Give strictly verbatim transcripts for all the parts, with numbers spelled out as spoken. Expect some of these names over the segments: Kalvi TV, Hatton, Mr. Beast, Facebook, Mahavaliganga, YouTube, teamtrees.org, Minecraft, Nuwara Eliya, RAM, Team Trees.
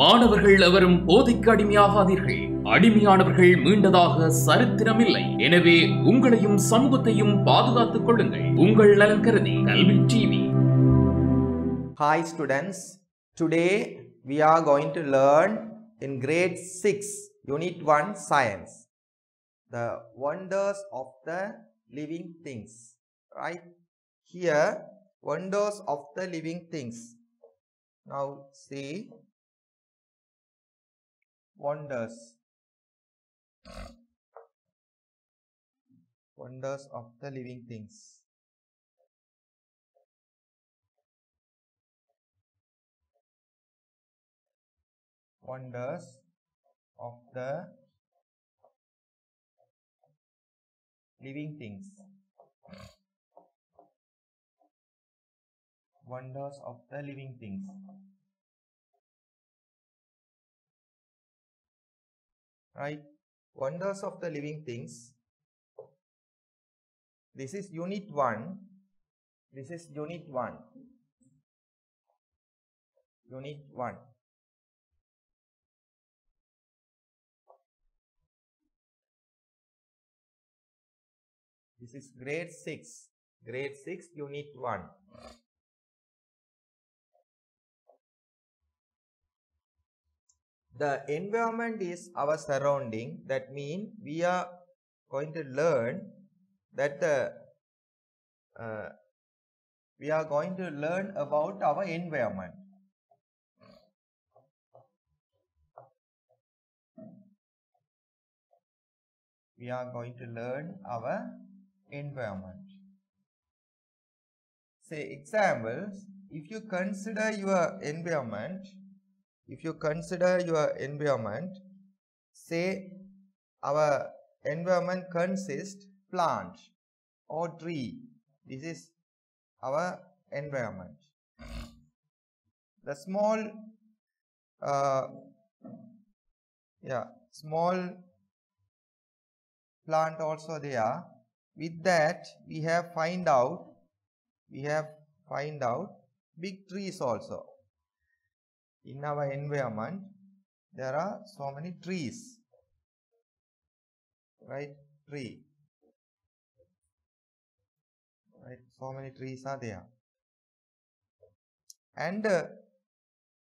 மாணவர்கள் எவரும் போதைக்கு அடிமையாகாதீர்கள். அடிமையானவர்கள் மீண்டதாக சரித்திரமில்லை. எனவே உங்களையும் சமூகத்தையும் பாதுகாத்துக் கொள்ளுங்கள். உங்கள் நலன் கருதி கல்வி TV. Hi students, today we are going to learn in grade six unit one science, the wonders of the living things. Right here, wonders of the living things. Now see wonders wonders of the living things. Wonders of the living things. Wonders of the living things. Right, wonders of the living things. This is unit one. This is unit one. Unit one. This is grade six. Grade six, unit one. The environment is our surrounding. That means we are going to learn that the uh, we are going to learn about our environment. We are going to learn our environment. Say examples. If you consider your environment. If you consider your environment, say our environment consists plant or tree. This is our environment. The small, uh, yeah, small plant also there. With that, we have find out, we have find out big trees also. In our environment, there are so many trees, right? Tree, right? So many trees are there, and uh,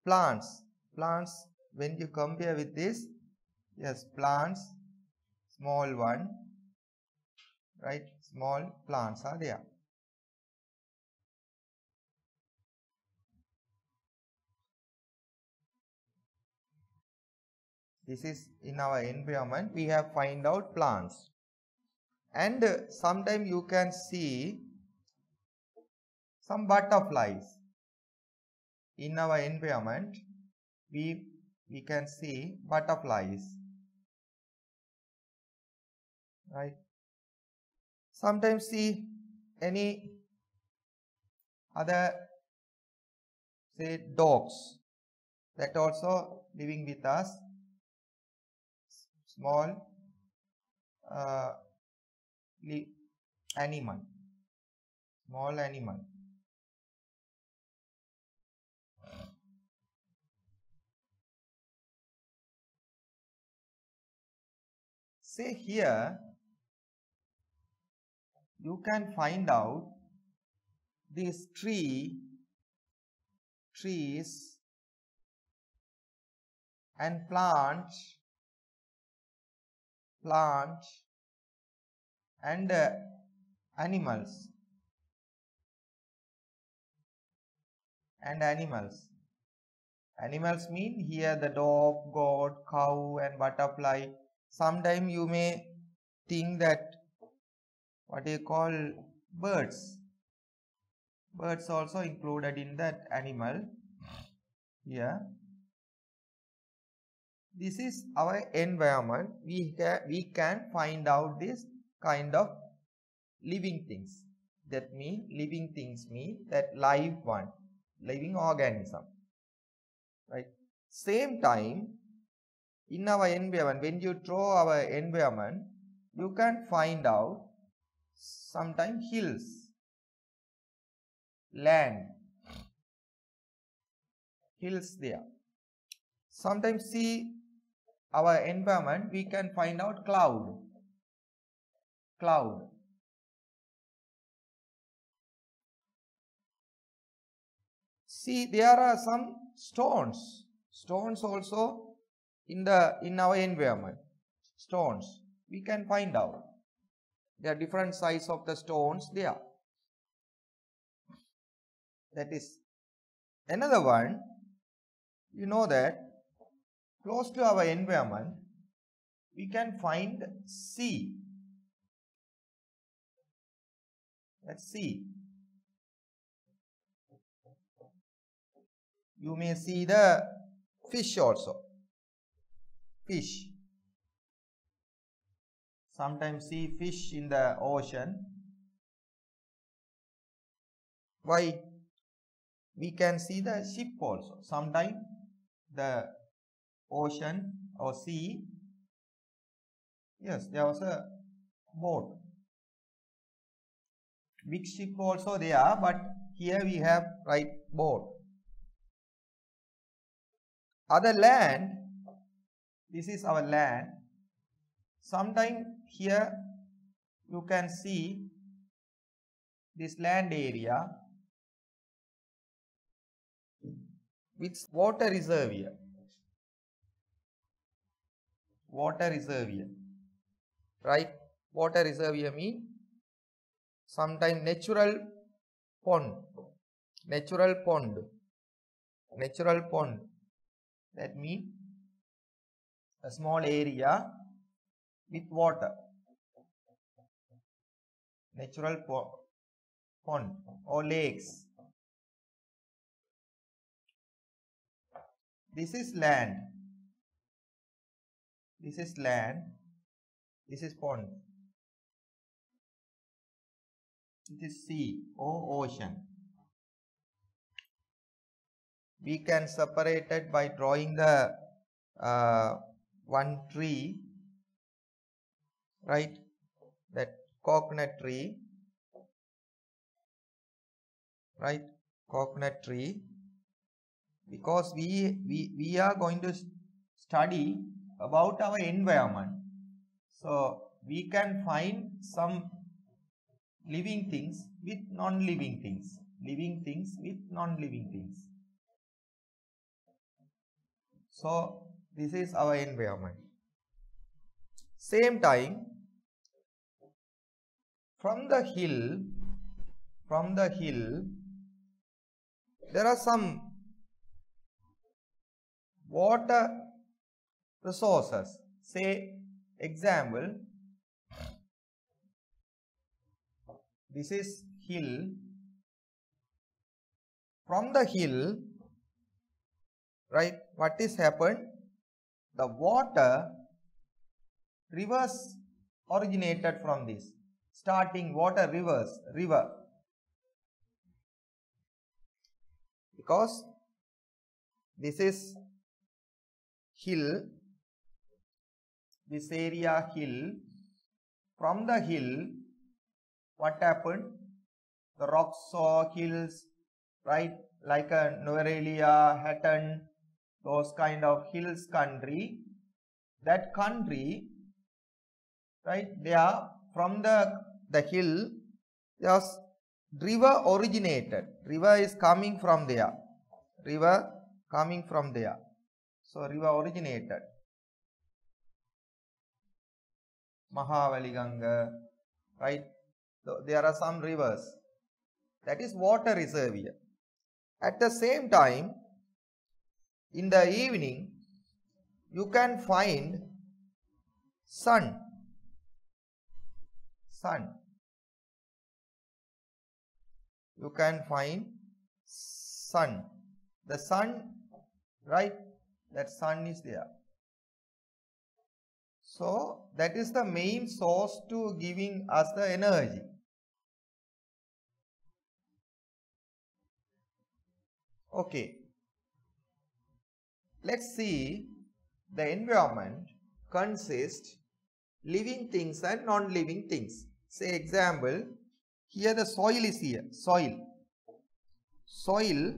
plants. Plants. When you compare with this, yes, plants, small one, right? Small plants are there. This is in our environment, we have find out plants. And uh, sometimes you can see some butterflies. In our environment, we, we can see butterflies. Right? Sometimes see any other, say, dogs that also living with us. Small uh, animal, small animal. Say here, you can find out this tree, trees and plants. Plant and uh, animals and animals. Animals mean here the dog, goat, cow and butterfly. Sometimes you may think that what they call birds. Birds also included in that animal here. This is our environment. We, we can find out this kind of living things. That means living things mean that live one, living organism. Right? Same time, in our environment, when you draw our environment, you can find out sometimes hills, land, hills there. sometimes see our environment, we can find out cloud, cloud. See, there are some stones, stones also in the, in our environment, stones, we can find out. There are different size of the stones there. That is another one. You know that close to our environment, we can find sea. Let's see. You may see the fish also. Fish. Sometimes see fish in the ocean. Why? We can see the ship also. Sometimes the ocean or sea. Yes, there was a boat. Big ship also there, but here we have right boat. Other land, this is our land. Sometimes here you can see this land area with water reserve here. Water reserve here, right? Water reserve here means sometimes natural pond, natural pond, natural pond. That means a small area with water, natural pond or lakes. This is land, this is land, this is pond, this is sea or ocean. We can separate it by drawing the uh, one tree, right? That coconut tree, right? Coconut tree, because we we we are going to study about our environment, so we can find some living things with non-living things, living things with non-living things. So this is our environment. Same time, from the hill, from the hill, there are some water resources. Say, example, this is hill. From the hill, right, what is happened? The water, rivers originated from this. Starting water, rivers, river. Because this is hill, this area hill. From the hill, what happened? The rocks or hills, right, like a Nuwara Eliya, Hatton, those kind of hills country, that country, right, they are from the, the hill, just river originated, river is coming from there, river coming from there, so river originated, Mahavaliganga, right, so there are some rivers, that is water reserve here. At the same time, in the evening, you can find sun, sun, you can find sun, the sun, right, that sun is there. So that is the main source to giving us the energy. Okay. Let's see, the environment consists living things and non-living things. Say example, here the soil is here, soil, soil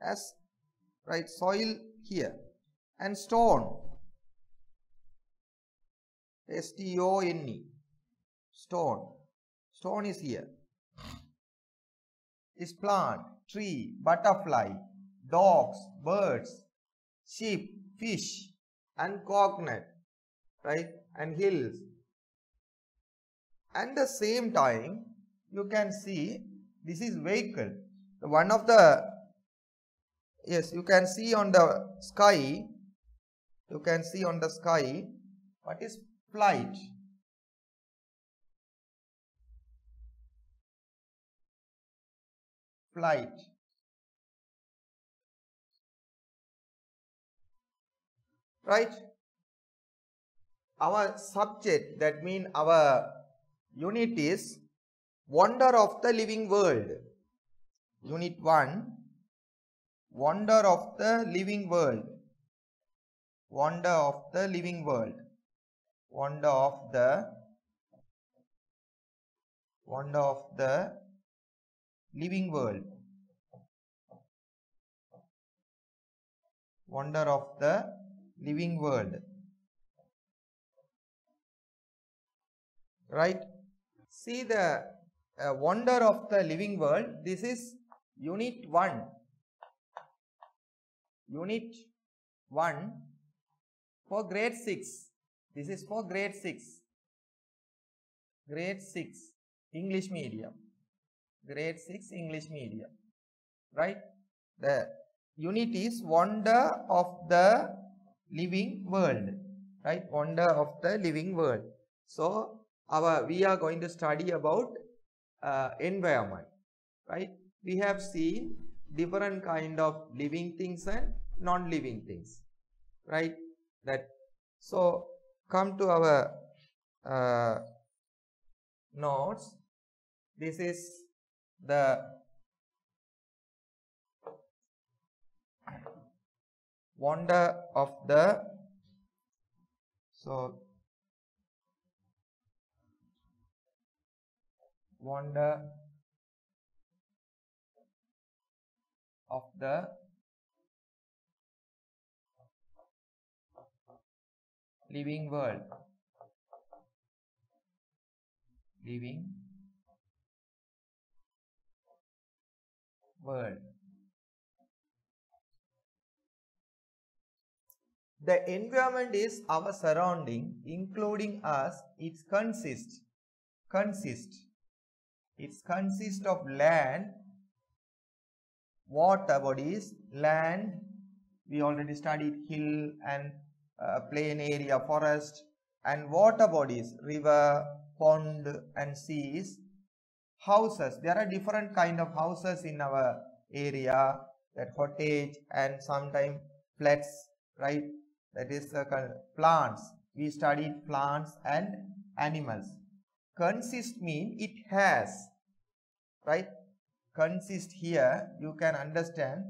has right, soil here, and stone, S T O N E, stone, stone is here, is plant, tree, butterfly, dogs, birds, sheep, fish, and coconut, right, and hills. And the same time you can see this is vehicle. One of the, yes, you can see on the sky, you can see on the sky what is flight. Flight. Right? Our subject, that means our unit is Wonder of the Living World. Unit one, Wonder of the Living World. Wonder of the Living World. Wonder of the Wonder of the Living World. Wonder of the Living World. Right? See the uh, Wonder of the Living World. This is Unit one. Unit one for Grade six. This is for Grade six. Grade six English medium. Grade six English medium. Right? The unit is Wonder of the Living World. Right? Wonder of the Living World. So, our, we are going to study about uh, environment. Right? We have seen different kind of living things and non-living things. Right? That, so, come to our uh, notes. This is the wonder of the, so wonder of the living world, living world. The environment is our surrounding, including us. It consists, consist, it consists of land, water bodies, land, we already studied hill and uh, plain area, forest, and water bodies, river, pond and seas. Houses, there are different kind of houses in our area, that cottage and sometimes flats, right? That is uh, plants, we studied plants and animals. Consist means it has, right? Consist here, you can understand,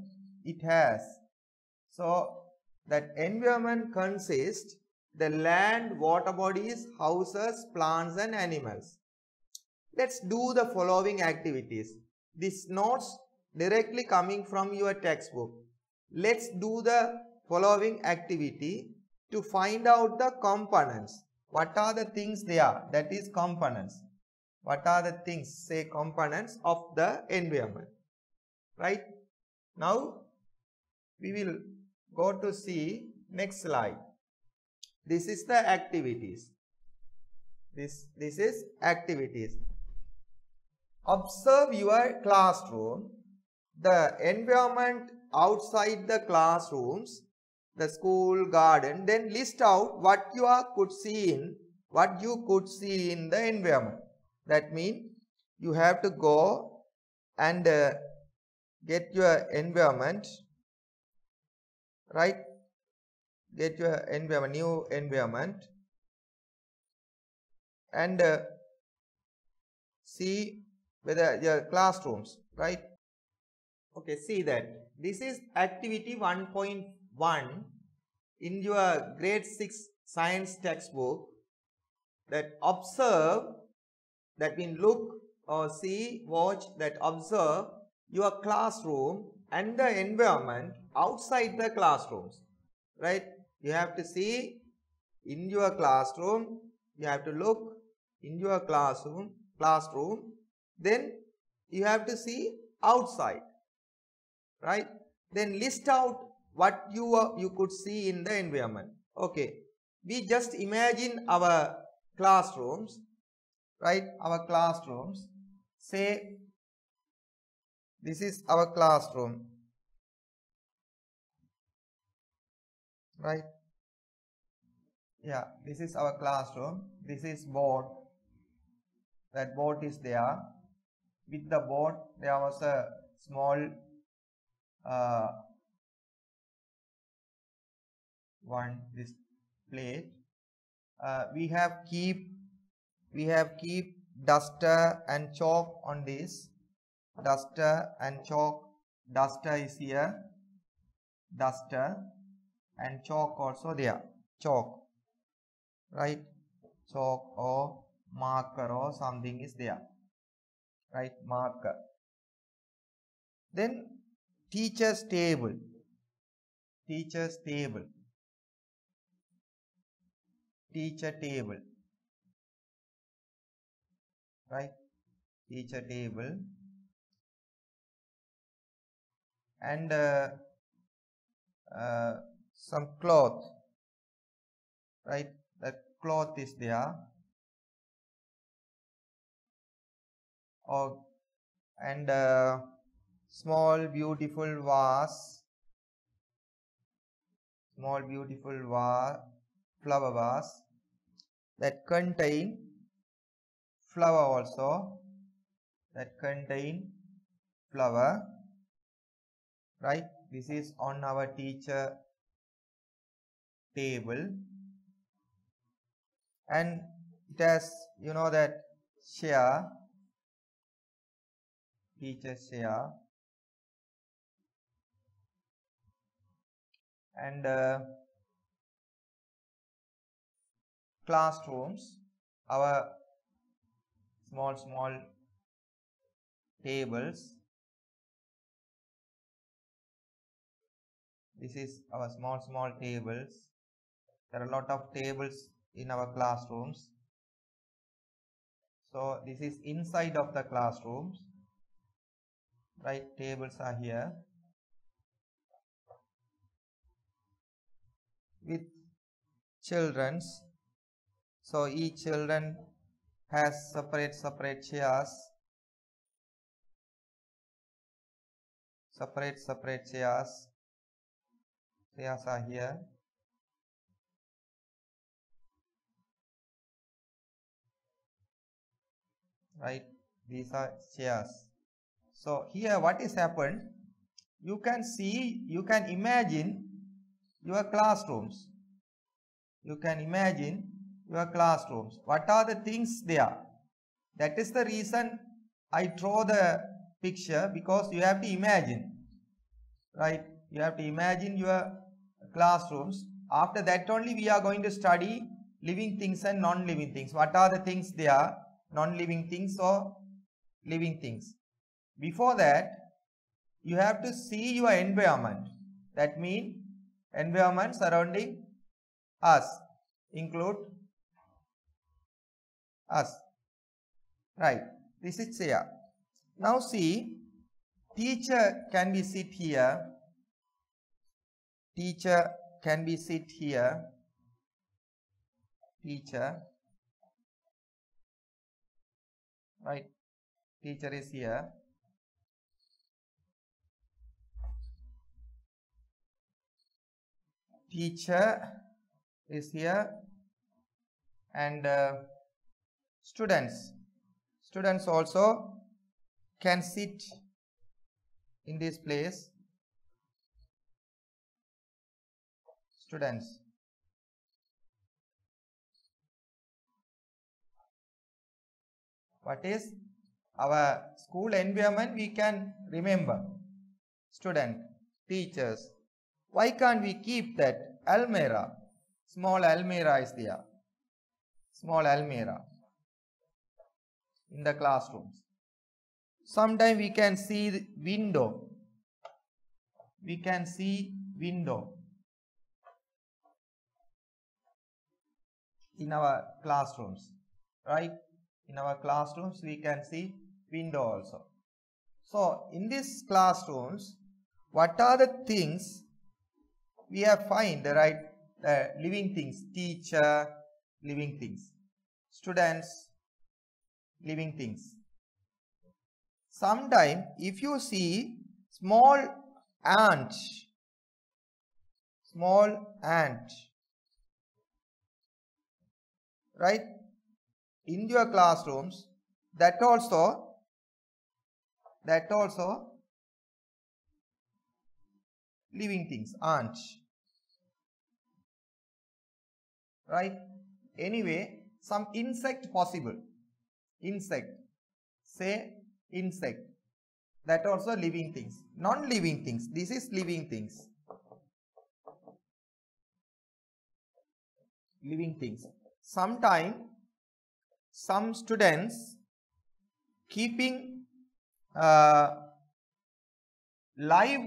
it has. So, that environment consists the land, water bodies, houses, plants and animals. Let's do the following activities. These notes directly coming from your textbook. Let's do the following activity to find out the components. What are the things they are? That is components. What are the things, say components of the environment. Right? Now we will go to see next slide. This is the activities. This, this is activities. Observe your classroom, the environment outside the classrooms, the school, garden, then list out what you are, could see in, what you could see in the environment. That means you have to go and uh, get your environment, right? Get your environment, new environment, and uh, see whether your classrooms, right? Okay, see that. This is activity one point one in your grade six science textbook. That observe, that means look or see, watch, that observe your classroom and the environment outside the classrooms, right? You have to see in your classroom, you have to look in your classroom, classroom, then you have to see outside, right? Then list out what you, uh, you could see in the environment. Okay, we just imagine our classrooms, right? Our classrooms, say this is our classroom, right? Yeah, this is our classroom, this is board, that board is there. With the board there was a small uh, one, this plate. Uh, we have keep we have keep duster and chalk on this. Duster and chalk, duster is here, duster and chalk also there, chalk, right? Chalk or marker or something is there, right? Marker. Then teacher's table, teacher's table, teacher table, right? Teacher table. And uh, uh, some cloth, right? That cloth is there, or and uh, small beautiful vase, small beautiful vase, flower vase that contain flower also, that contain flower. Right, this is on our teacher table, and it has, you know, that chair, teacher chair, and uh, classrooms, our small small tables. This is our small small tables. There are a lot of tables in our classrooms. So this is inside of the classrooms, right? Tables are here with children's. So each children has separate separate chairs, separate separate chairs. Chairs are here, right? These are chairs. So here what is happened, you can see, you can imagine your classrooms, you can imagine your classrooms, what are the things there. That is the reason I draw the picture, because you have to imagine, right? You have to imagine your classrooms. After that only we are going to study living things and non-living things. What are the things they are, non-living things or living things. Before that you have to see your environment, that means environment surrounding us, include us, right? This is here. Now see, teacher can be sit here, teacher can be sit here, teacher, right? Teacher is here, teacher is here, and uh, students, students also can sit in this place. Students, what is our school environment we can remember, student, teachers. Why can't we keep that almirah? Small almirah is there, small almirah in the classrooms. Sometimes we can see the window, we can see window in our classrooms, right? In our classrooms we can see window also. So in these classrooms, what are the things we have find, right? The living things, teacher, living things, students, living things. Sometimes if you see small ant, small ant, right, in your classrooms, that also, that also living things, ant, right? Anyway, some insect possible, insect, say insect, that also living things, non-living things, this is living things, living things. Sometimes some students keeping uh, live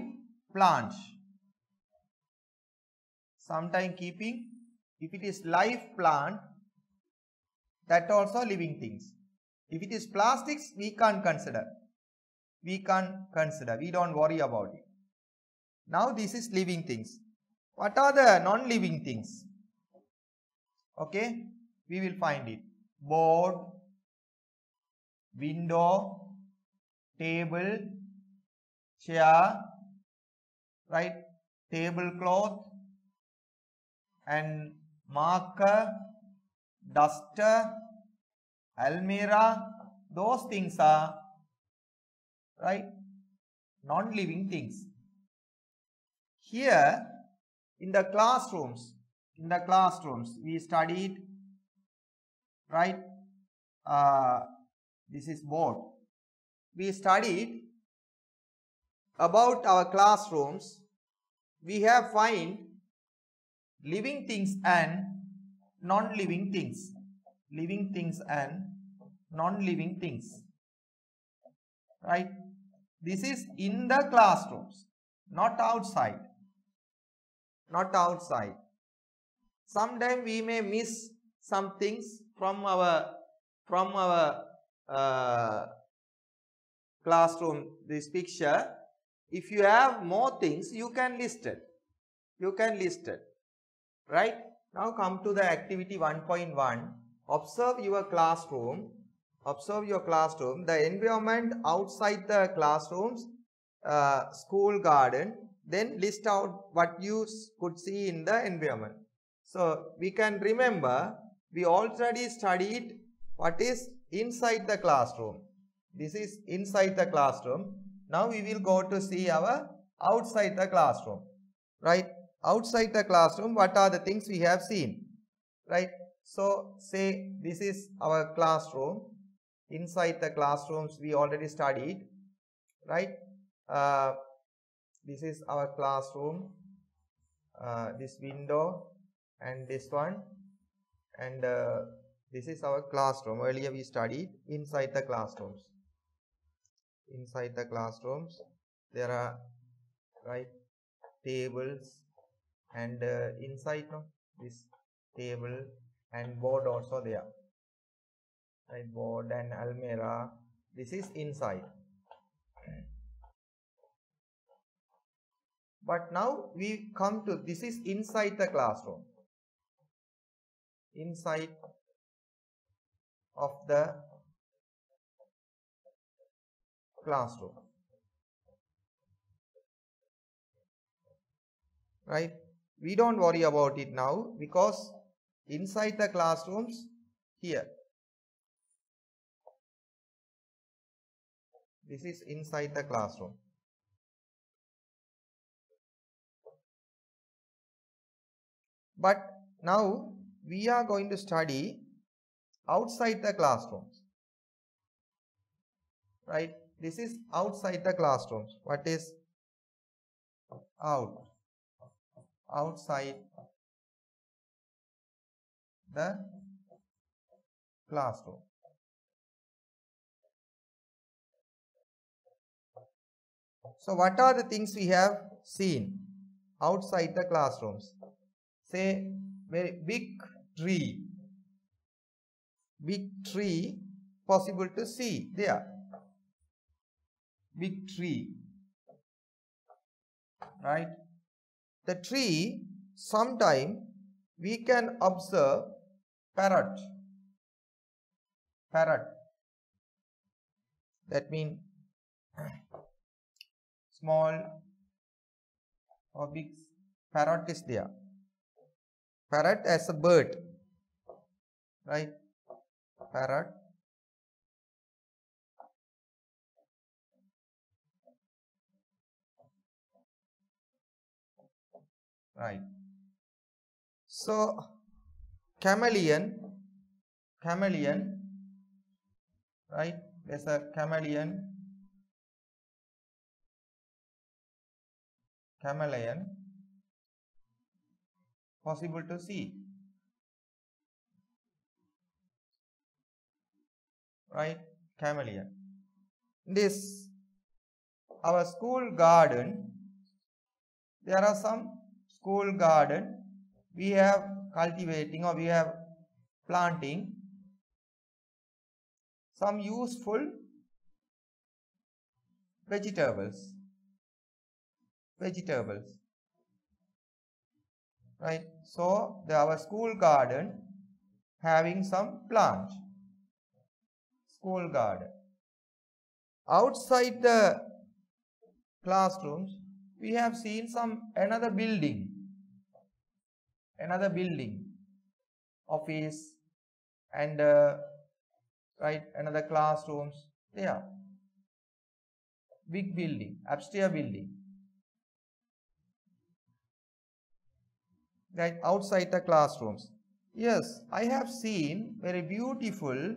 plant, sometimes keeping, if it is live plant, that also living things. If it is plastics, we can't consider, we can't consider, we don't worry about it. Now this is living things. What are the non-living things? Okay, we will find it. Board, window, table, chair, right, tablecloth, and marker, duster, almirah, those things are, right, non-living things. Here in the classrooms, in the classrooms we studied, right, uh, this is board. We studied about our classrooms. We have find living things and non-living things, living things and non-living things, right? This is in the classrooms, not outside, not outside. Sometimes we may miss some things from our, from our uh, classroom, this picture. If you have more things, you can list it, you can list it, right? Now come to the activity one point one. Observe your classroom, observe your classroom, the environment outside the classrooms, uh, school garden, then list out what you could see in the environment. So we can remember, we already studied what is inside the classroom. This is inside the classroom. Now we will go to see our outside the classroom, right? Outside the classroom, what are the things we have seen, right? So say this is our classroom. Inside the classrooms we already studied, right? Uh, this is our classroom, uh, this window and this one, and uh, this is our classroom. Earlier we studied inside the classrooms. Inside the classrooms there are, right, tables and uh, inside, no, this table and board also there, right, board and almirah. This is inside. But now we come to, this is inside the classroom, inside of the classroom, right? We don't worry about it now because inside the classrooms, here, this is inside the classroom, but now we are going to study outside the classrooms, right? This is outside the classrooms. What is out? Outside the classroom. So what are the things we have seen outside the classrooms? Say very big tree, big tree possible to see there, big tree, right? The tree, sometime we can observe parrot, parrot, that means small or big parrot is there. Parrot as a bird, right? Parrot right. So chameleon, chameleon, right? There's a chameleon, chameleon possible to see, right? Chameleon. This our school garden. There are some school garden we have cultivating or we have planting some useful vegetables, vegetables, right? So the, our school garden having some plant, school garden. Outside the classrooms we have seen some another building, another building, office and uh, right, another classrooms there, big building, upstairs building, right, outside the classrooms. Yes, I have seen very beautiful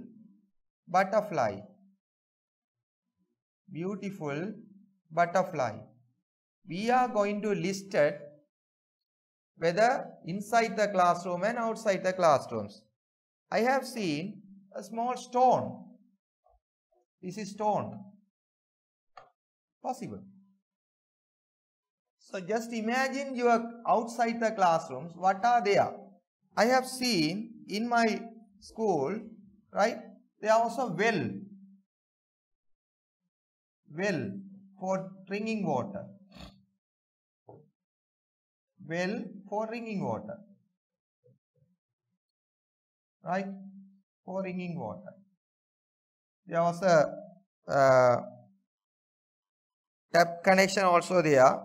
butterfly, beautiful butterfly. We are going to list it whether inside the classroom and outside the classrooms. I have seen a small stone. This is stone. Possible. So just imagine you are outside the classrooms. What are there? I have seen in my school, right? There are also well. Well for drinking water. Well for drinking water, right? For drinking water. There was a uh, tap connection also there,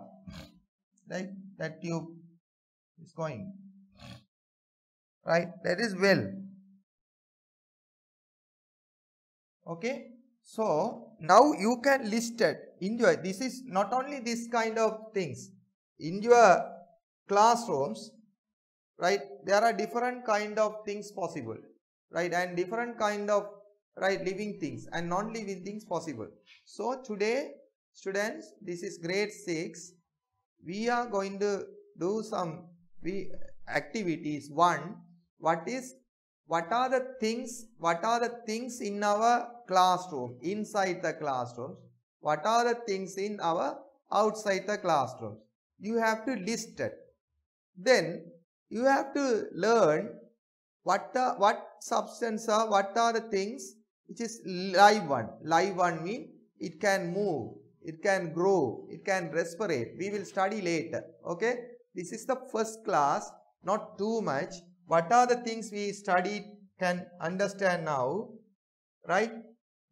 right? That tube is going, right? That is well. Okay. So now you can list it in your. This is not only this kind of things in your classrooms, right? There are different kind of things possible, right? And different kind of, right, living things and non-living things possible. So today, students, this is grade six. We are going to do some we activities. One, what is, what are the things, what are the things in our classroom, inside the classrooms? What are the things in our outside the classrooms? You have to list it. Then you have to learn what the what substance are, what are the things which is live one. Live one means it can move, it can grow, it can respirate. We will study later. Okay, this is the first class, not too much. What are the things we study can understand now, right?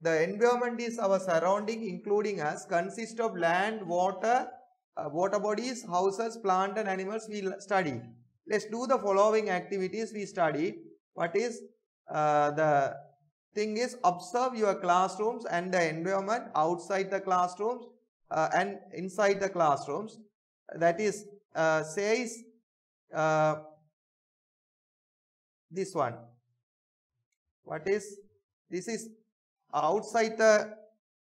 The environment is our surrounding, including us, consists of land, water, Uh, water bodies, houses, plant and animals we study. Let's do the following activities we study. What is uh, the thing is observe your classrooms and the environment outside the classrooms uh, and inside the classrooms. That is uh, says uh, this one. What is this is outside the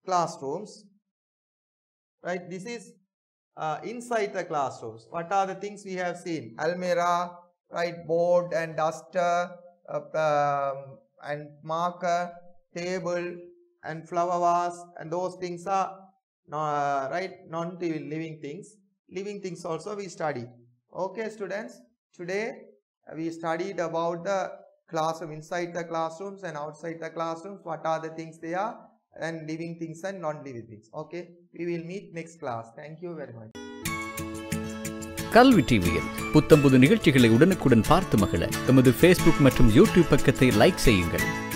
classrooms, right? This is Uh, inside the classrooms. What are the things we have seen? Almirah, right, board and duster, uh, um, and marker, table and flower vase, and those things are uh, right, non-living things, living things also we study. Okay students, today we studied about the classroom, inside the classrooms and outside the classrooms, what are the things they are, and living things and non-living things. Okay, we will meet next class. Thank you very much. கல்வி டிவியில் புத்தம்புது நிகழ்ச்சிகளை உடனுக்குடன் பார்த்து மகிழ நமது Facebook மற்றும் YouTube பக்கத்தை லைக் செய்யுங்கள்.